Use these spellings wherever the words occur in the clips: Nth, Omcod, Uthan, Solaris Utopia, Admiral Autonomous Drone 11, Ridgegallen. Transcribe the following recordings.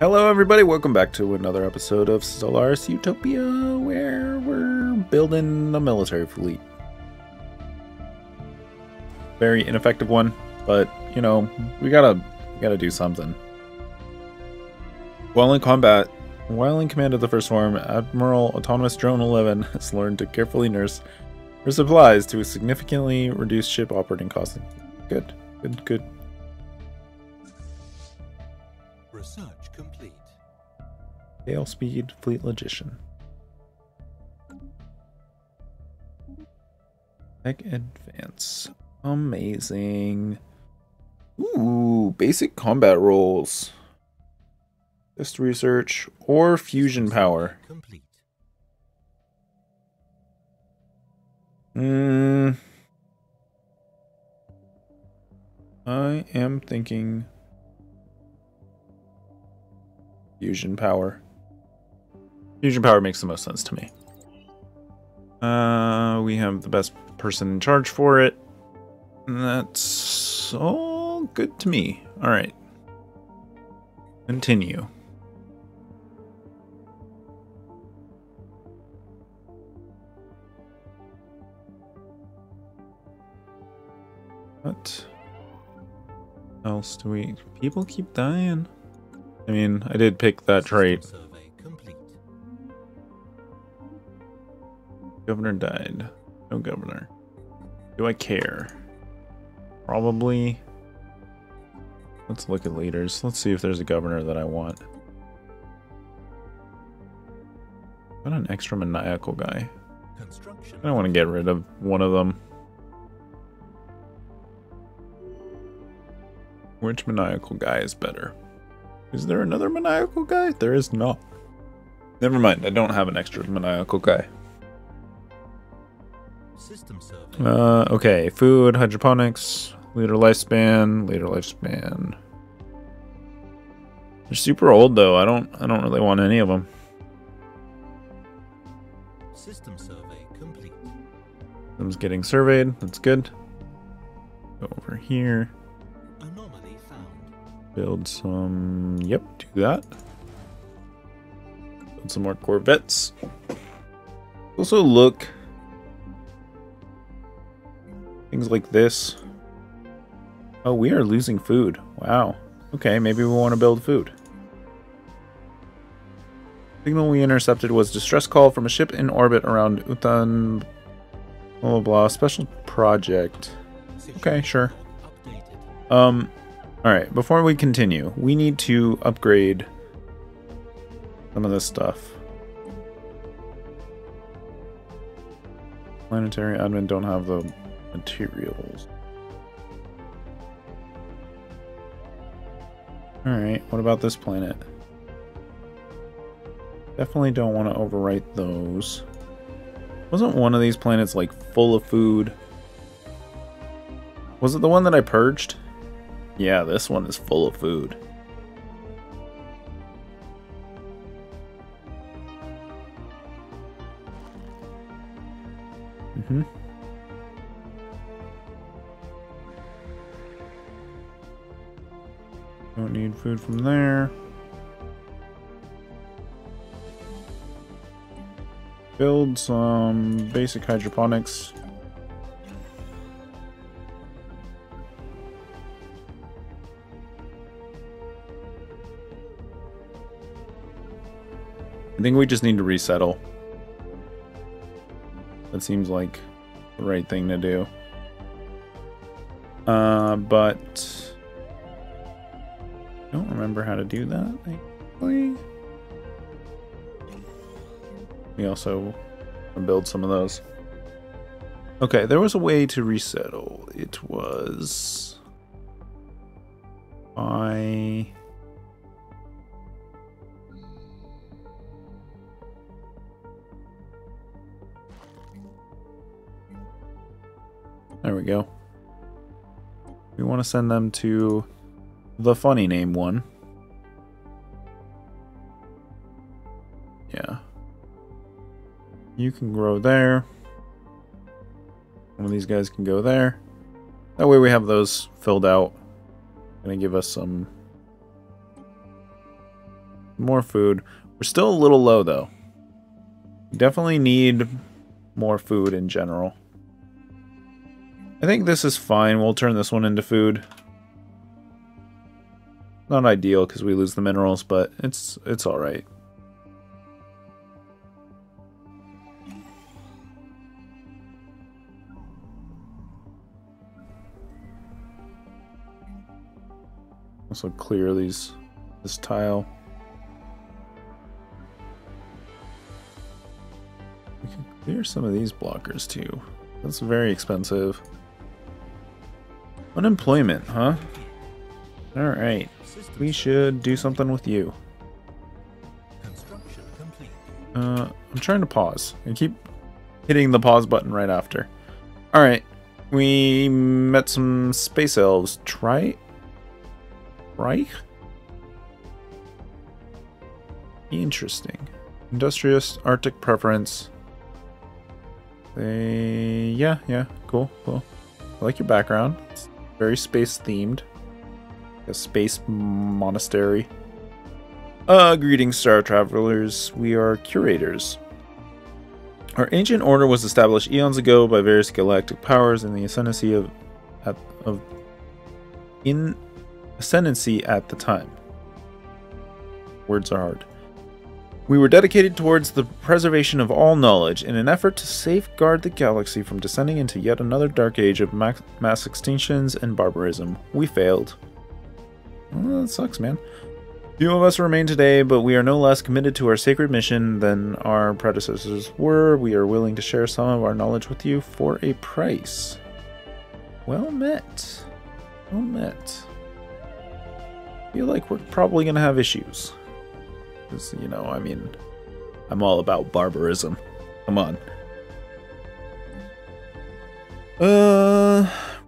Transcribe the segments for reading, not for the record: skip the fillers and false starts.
Hello everybody, welcome back to another episode of Solaris Utopia, where we're building a military fleet. Very ineffective one, but, you know, we gotta do something. While in command of the First Swarm, Admiral Autonomous Drone 11 has learned to carefully nurse her supplies to a significantly reduced ship operating costs. Good, good, good. Research complete. Tail speed, fleet logician. Tech advance. Amazing. Ooh, basic combat roles. Just research or fusion power. Complete. I am thinking fusion power. Fusion power makes the most sense to me. We have the best person in charge for it. And that's all good to me. All right. Continue. What else do we... People keep dying. I mean, I did pick that trait. Governor died. No governor. Do I care? Probably. Let's look at leaders. Let's see if there's a governor that I want. What an extra maniacal guy. I don't want to get rid of one of them. Which maniacal guy is better? Is there another maniacal guy? There is not. Never mind, I don't have an extra maniacal guy. Okay, food, hydroponics, leader lifespan, They're super old though. I don't really want any of them. System survey complete. Them's getting surveyed. That's good. Go over here. Build some, yep, do that. Build some more Corvettes. Also look, things like this. Oh, we are losing food. Wow. Okay, maybe we want to build food. Signal we intercepted was distress call from a ship in orbit around Uthan, blah, blah, blah, special project. Okay, sure. Alright, before we continue, we need to upgrade some of this stuff. Planetary admin don't have the materials. Alright, what about this planet? Definitely don't want to overwrite those. Wasn't one of these planets like full of food? Was it the one that I purged? Yeah, this one is full of food. Mm-hmm. Don't need food from there. Build some basic hydroponics. I think we just need to resettle. That seems like the right thing to do. But I don't remember how to do that, actually. We also build some of those. Okay, there was a way to resettle. It was by... There we go. We want to send them to the funny name one. Yeah. You can grow there. One of these guys can go there. That way we have those filled out. Gonna give us some more food. We're still a little low, though. Definitely need more food in general. I think this is fine. We'll turn this one into food. Not ideal because we lose the minerals, but it's all right. Also clear these this tile. We can clear some of these blockers too. That's very expensive. Unemployment, huh? Alright. We should do something with you. I'm trying to pause. I keep hitting the pause button right after. Alright. We met some space elves. Right? Interesting. Industrious, Arctic preference. They... Yeah. Cool. I like your background. It's very space-themed. A space monastery. Greetings, star travelers. We are curators. Our ancient order was established eons ago by various galactic powers in the ascendancy at the time. Words are hard. We were dedicated towards the preservation of all knowledge in an effort to safeguard the galaxy from descending into yet another dark age of mass extinctions and barbarism. We failed. Well, that sucks, man. Few of us remain today, but we are no less committed to our sacred mission than our predecessors were. We are willing to share some of our knowledge with you for a price. Well met. I feel like we're probably going to have issues. Because, you know, I mean, I'm all about barbarism. Come on.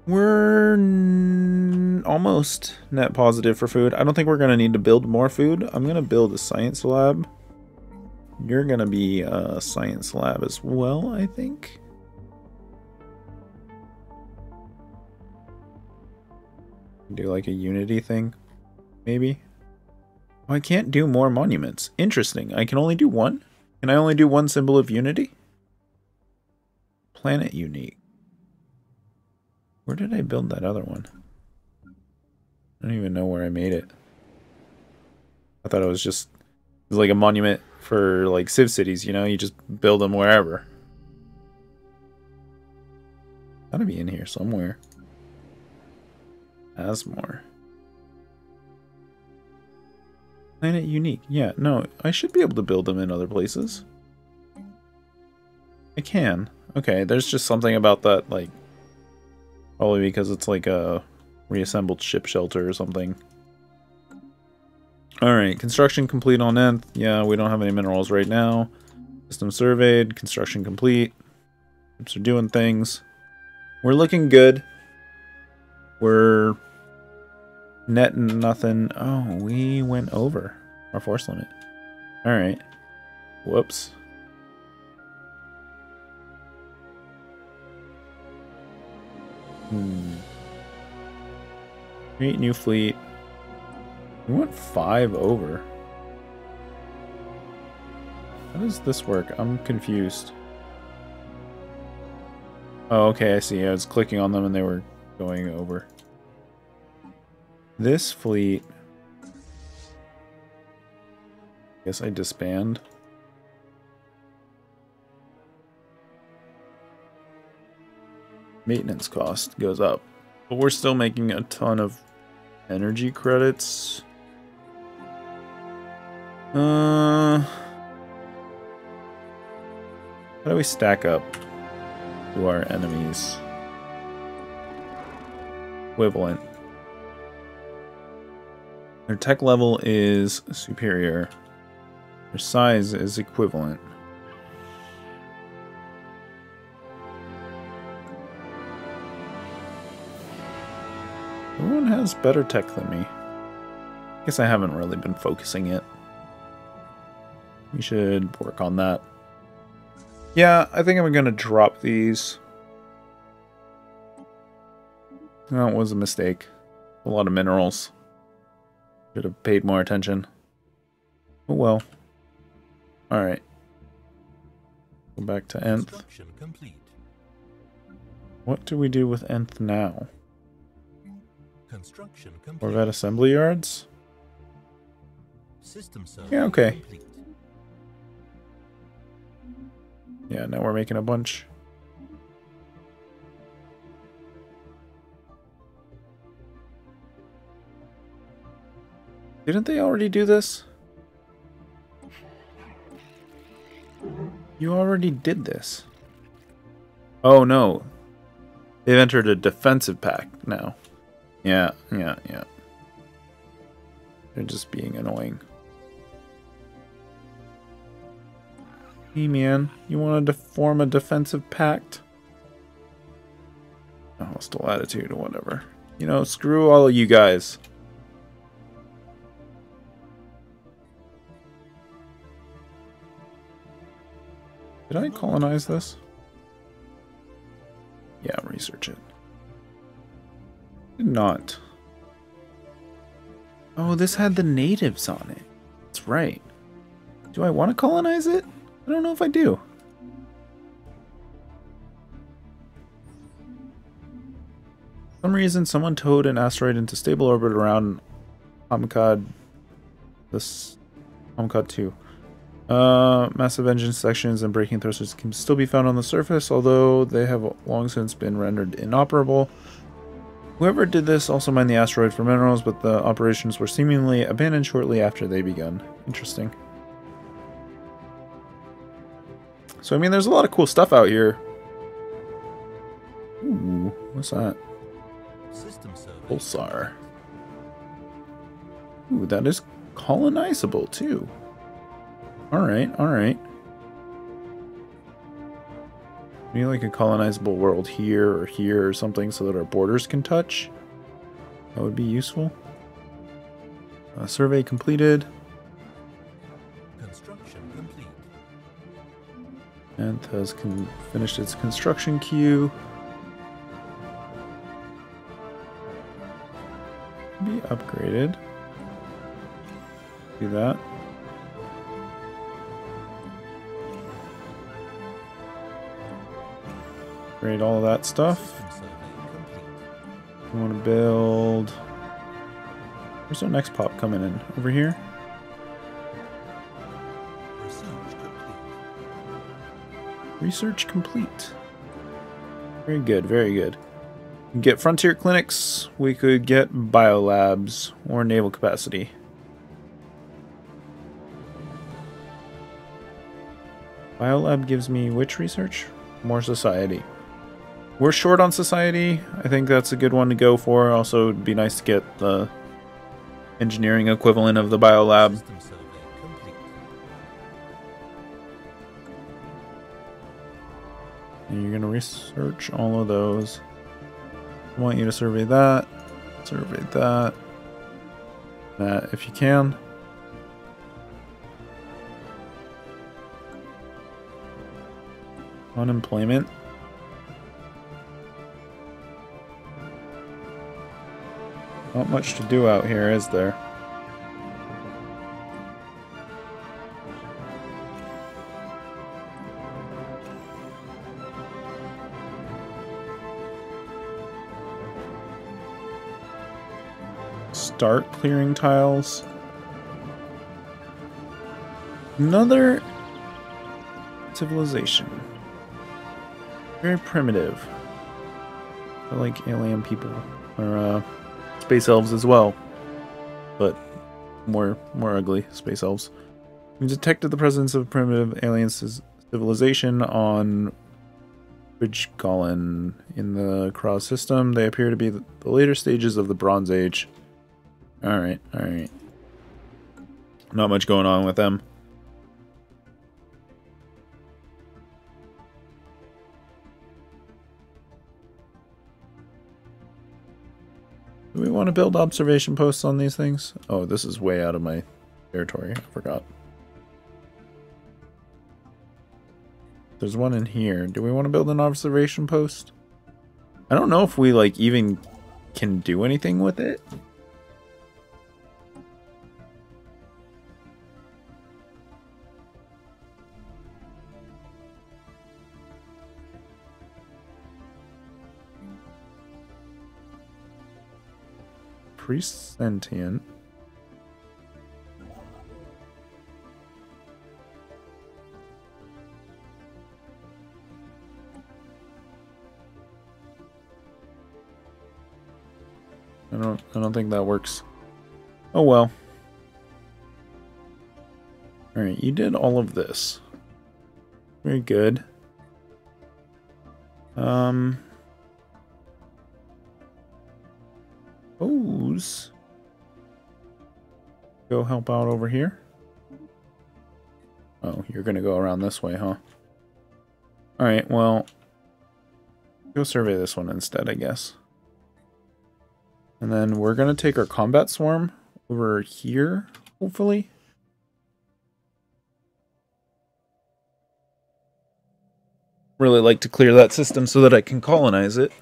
We're almost net positive for food. I don't think we're going to need to build more food. I'm going to build a science lab. You're going to be a science lab as well, I think. Do like a unity thing. Maybe. Oh, I can't do more monuments. Interesting. I can only do one? Can I only do one symbol of unity? Planet unique. Where did I build that other one? I don't even know where I made it. I thought it was like a monument for like Civ cities, you know? You just build them wherever. Gotta be in here somewhere. Asmore. Planet unique. Yeah, no, I should be able to build them in other places. I can. Okay, there's just something about that, like... Probably because it's like a reassembled ship shelter or something. Alright, construction complete on Nth. Yeah, we don't have any minerals right now. System surveyed. Construction complete. Ships are doing things. We're looking good. We're... net nothing. Oh, we went over our force limit. Alright. Whoops. Create new fleet. We went 5 over. How does this work? I'm confused. Oh, okay, I see. I was clicking on them and they were going over. This fleet... I guess I disband. Maintenance cost goes up. But we're still making a ton of energy credits. How do we stack up to our enemies? Equivalent. Their tech level is superior. Their size is equivalent. Everyone has better tech than me. I guess I haven't really been focusing it. We should work on that. Yeah, I think I'm gonna drop these. That was a mistake. A lot of minerals. Should have paid more attention. Oh well. Alright. Go back to Nth. What do we do with Nth now? Corvette assembly yards? Yeah, okay. Yeah, now we're making a bunch. Didn't they already do this? You already did this. Oh no. They've entered a defensive pact now. Yeah. They're just being annoying. Hey man, you wanted to form a defensive pact? A hostile attitude or whatever. You know, screw all of you guys. Did I colonize this? Yeah, research it. Did not. Oh, this had the natives on it. That's right. Do I want to colonize it? I don't know if I do. For some reason, someone towed an asteroid into stable orbit around Omcod. This Omcod 2. Massive engine sections and braking thrusters can still be found on the surface, although they have long since been rendered inoperable. Whoever did this also mined the asteroid for minerals, but the operations were seemingly abandoned shortly after they begun. Interesting. So, I mean, there's a lot of cool stuff out here. Ooh, what's that? Pulsar. Ooh, that is colonizable, too. Alright, alright. We need like a colonizable world here or something so that our borders can touch. That would be useful. Survey completed. Construction complete. Nth has finished its construction queue. Be upgraded. Do that. Upgrade all of that stuff. We want to build... Where's our next pop coming in? Over here? Research complete. Very good, very good. We can get frontier clinics. We could get biolabs or naval capacity. Biolab gives me which research? More society. We're short on society. I think that's a good one to go for. Also, it'd be nice to get the engineering equivalent of the biolab. And you're going to research all of those. I want you to survey that. Survey that. That if you can. Unemployment. Not much to do out here, is there? Start clearing tiles. Another civilization. Very primitive. I like alien people, or space elves as well, but more ugly space elves. We detected the presence of primitive alien civilization on Ridgegallen in the Cross system. They appear to be the later stages of the Bronze Age. Alright, alright. Not much going on with them. Do we want to build observation posts on these things? Oh, this is way out of my territory. I forgot. There's one in here. Do we want to build an observation post? I don't know if we, like, even can do anything with it. pre-sentient. I don't think that works. Oh well. Alright, you did all of this. Very good. O's. Go help out over here. Oh, you're gonna go around this way, huh? Alright, well, go survey this one instead, I guess. And then we're going to take our combat swarm over here, hopefully. Really like to clear that system so that I can colonize it.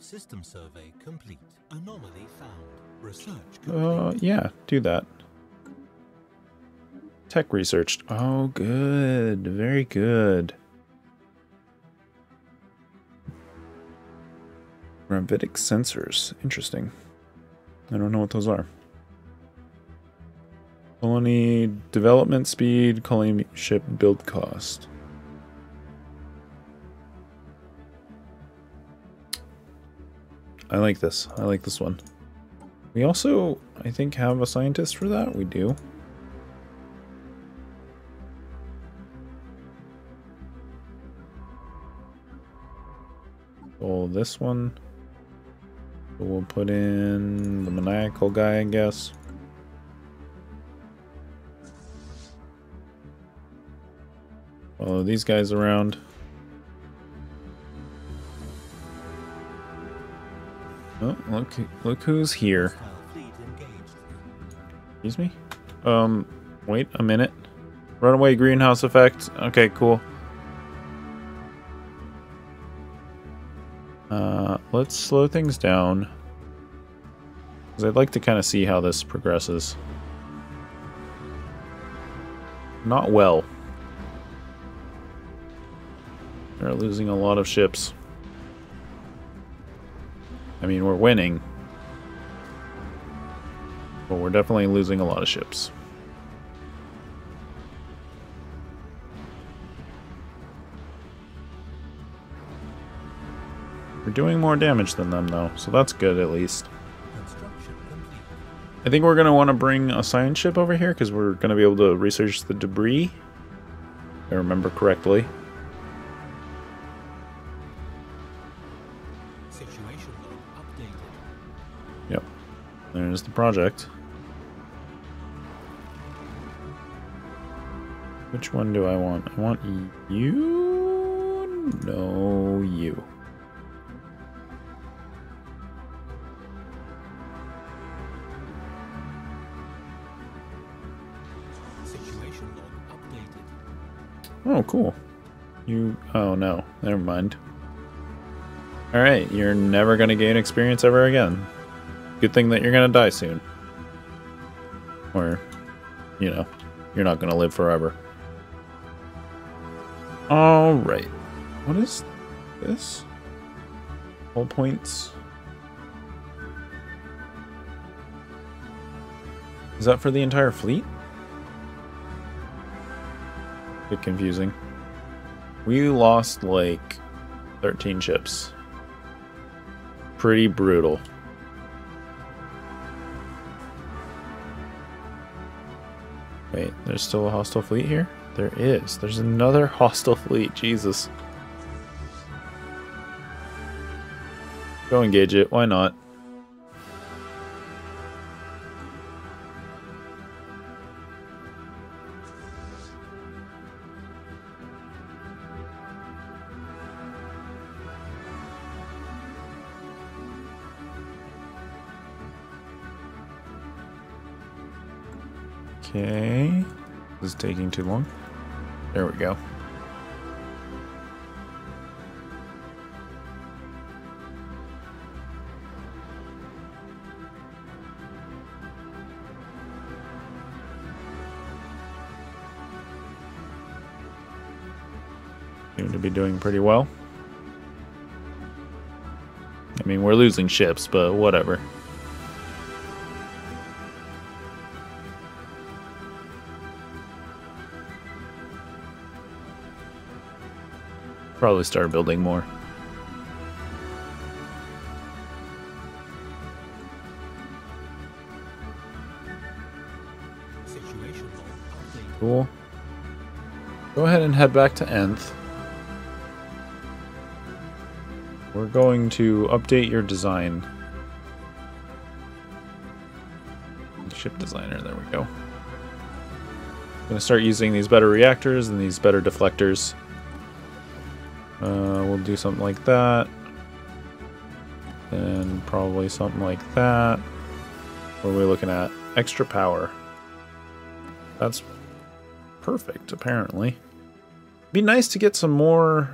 System survey complete. Anomaly found. Research complete. Yeah, do that. Tech researched. Oh, good. Very good. Gravitic sensors. Interesting. I don't know what those are. Colony development speed, colony ship build cost. I like this. I like this one. We also, I think, have a scientist for that. We do. This one, but we'll put in the maniacal guy, I guess. Follow these guys around. Oh, look who's here. Excuse me? Wait a minute. Runaway greenhouse effect. Okay, cool. Let's slow things down, because I'd like to kind of see how this progresses. Not well. They're losing a lot of ships. I mean, we're winning, but we're definitely losing a lot of ships. We're doing more damage than them, though, so that's good, at least. I think we're going to want to bring a science ship over here, because we're going to be able to research the debris, if I remember correctly. Situation updated. Yep. There's the project. Which one do I want? I want you? No, you. Oh, cool. You... oh, no. Never mind. Alright, you're never going to gain experience ever again. Good thing that you're going to die soon. Or, you know, you're not going to live forever. Alright. What is this? Hull points. Is that for the entire fleet? Bit confusing. We lost like 13 ships. Pretty brutal. Wait, there's still a hostile fleet here? There is. There's another hostile fleet. Jesus. Go engage it. Why not? Okay, this is taking too long. There we go. Seem to be doing pretty well. I mean, we're losing ships, but whatever. Probably start building more. Cool. Go ahead and head back to Nth. We're going to update your design. Ship designer, there we go. I'm going to start using these better reactors and these better deflectors. We'll do something like that. And probably something like that. What are we looking at? Extra power. That's perfect, apparently. Be nice to get some more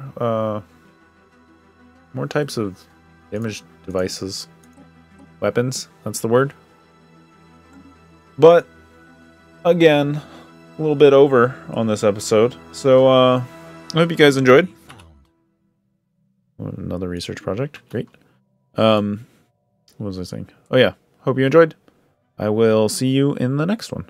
more types of damage devices. Weapons, that's the word. But again, a little bit over on this episode. So I hope you guys enjoyed. Another research project. Great. What was I saying? Oh yeah. Hope you enjoyed. I will see you in the next one.